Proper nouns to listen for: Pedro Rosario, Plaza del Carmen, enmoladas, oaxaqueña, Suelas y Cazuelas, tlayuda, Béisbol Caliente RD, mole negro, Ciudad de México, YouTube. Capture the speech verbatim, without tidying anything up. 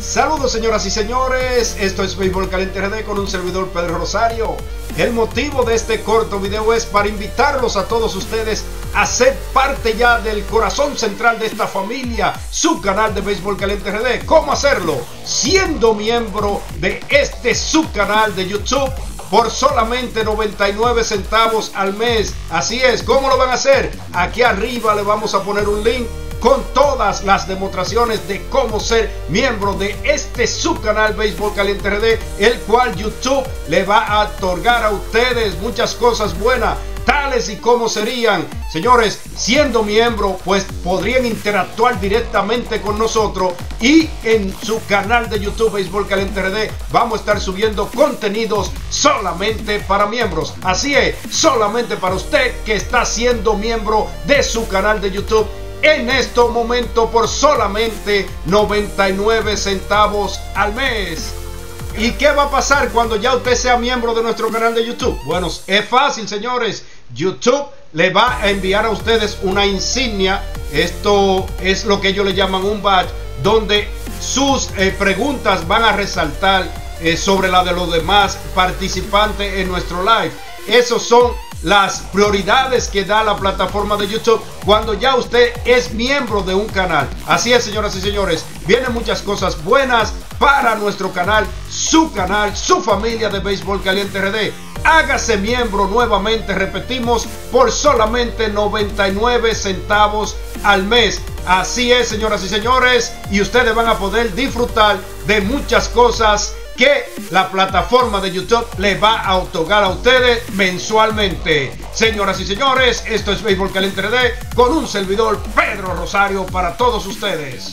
Saludos señoras y señores, esto es Béisbol Caliente R D con un servidor Pedro Rosario. El motivo de este corto video es para invitarlos a todos ustedes a ser parte ya del corazón central de esta familia, su canal de Béisbol Caliente R D. ¿Cómo hacerlo? Siendo miembro de este subcanal de YouTube por solamente noventa y nueve centavos al mes. Así es, ¿cómo lo van a hacer? Aquí arriba le vamos a poner un link con todas las demostraciones de cómo ser miembro de este subcanal Béisbol Caliente R D, el cual YouTube le va a otorgar a ustedes muchas cosas buenas, tales y como serían, señores, siendo miembro, pues podrían interactuar directamente con nosotros, y en su canal de YouTube Béisbol Caliente R D vamos a estar subiendo contenidos solamente para miembros. Así es, solamente para usted que está siendo miembro de su canal de YouTube en este momento por solamente noventa y nueve centavos al mes. ¿Y qué va a pasar cuando ya usted sea miembro de nuestro canal de YouTube? Bueno, es fácil señores, YouTube le va a enviar a ustedes una insignia, esto es lo que ellos le llaman un badge, donde sus eh, preguntas van a resaltar eh, sobre la de los demás participantes en nuestro live. Esos son las prioridades que da la plataforma de YouTube cuando ya usted es miembro de un canal. Así es, señoras y señores, vienen muchas cosas buenas para nuestro canal, su canal, su familia de Béisbol Caliente R D. Hágase miembro nuevamente, repetimos, por solamente noventa y nueve centavos al mes. Así es, señoras y señores, y ustedes van a poder disfrutar de muchas cosas que la plataforma de YouTube le va a otorgar a ustedes mensualmente. Señoras y señores, esto es Béisbol Caliente R D con un servidor Pedro Rosario para todos ustedes.